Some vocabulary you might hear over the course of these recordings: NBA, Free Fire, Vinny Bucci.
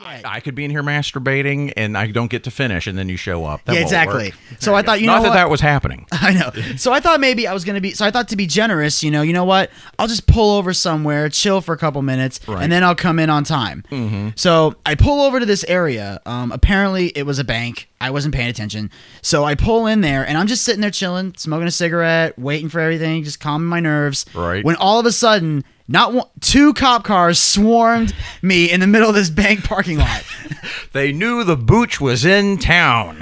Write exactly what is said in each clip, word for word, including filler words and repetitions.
Yeah. I, I could be in here masturbating and I don't get to finish, and then you show up. That yeah, exactly. So I go. thought, you Not know, that what? that was happening. I know. So I thought maybe I was going to be, so I thought to be generous, you know, you know what? I'll just pull over somewhere, chill for a couple minutes, right. and then I'll come in on time. Mm-hmm. So I pull over to this area. Um, apparently it was a bank. I wasn't paying attention. So I pull in there and I'm just sitting there chilling, smoking a cigarette, waiting for everything, just calming my nerves. Right. When all of a sudden, Not one, two cop cars swarmed me in the middle of this bank parking lot. They knew the Booch was in town.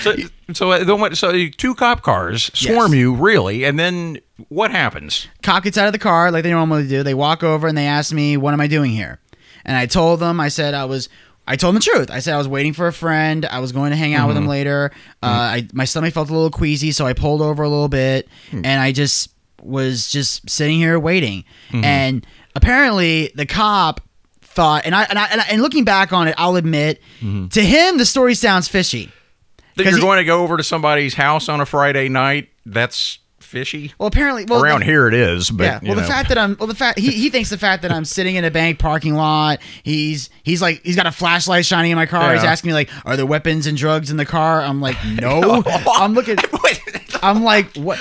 so, so, so two cop cars swarm yes. you, really, and then what happens? Cop gets out of the car like they normally do. They walk over and they ask me, "What am I doing here?" And I told them, I said I was. I told him the truth. I said I was waiting for a friend. I was going to hang out mm-hmm. with him later. Mm-hmm. uh, I, my stomach felt a little queasy, so I pulled over a little bit, mm-hmm. and I just. was just sitting here waiting. Mm-hmm. And apparently the cop thought, and I, and I, and, I, and looking back on it, I'll admit mm-hmm. to him, the story sounds fishy. That you're he, going to go over to somebody's house on a Friday night. That's fishy. Well, apparently well, around the, here it is, but yeah. Well, the know. fact that I'm, well, the fact he, he thinks the fact that I'm sitting in a bank parking lot, he's, he's like, he's got a flashlight shining in my car. Yeah. He's asking me like, are there weapons and drugs in the car? I'm like, no, no. I'm looking, I'm like, what?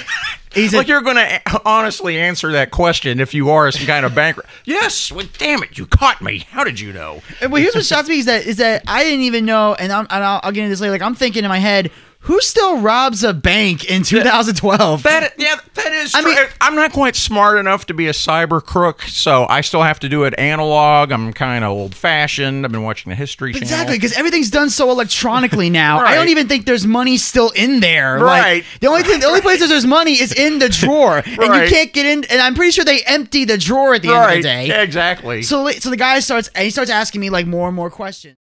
He's like, a, you're going to honestly answer that question if you are some kind of bankrupt. Yes. Well, damn it. You caught me. How did you know? And well, here's what shocks me is that, is that I didn't even know, and, I'm, and I'll, I'll get into this later, like I'm thinking in my head, who still robs a bank in two thousand twelve? That, yeah, that is I true. Mean, I'm not quite smart enough to be a cyber crook, so I still have to do it analog. I'm kind of old-fashioned. I've been watching the History Channel. Exactly, because everything's done so electronically now. Right. I don't even think there's money still in there. Right. Like, the only thing, the only places there's money is in the drawer, right. and you can't get in. And I'm pretty sure they empty the drawer at the right. end of the day. Exactly. So, so the guy starts, and he starts asking me like more and more questions.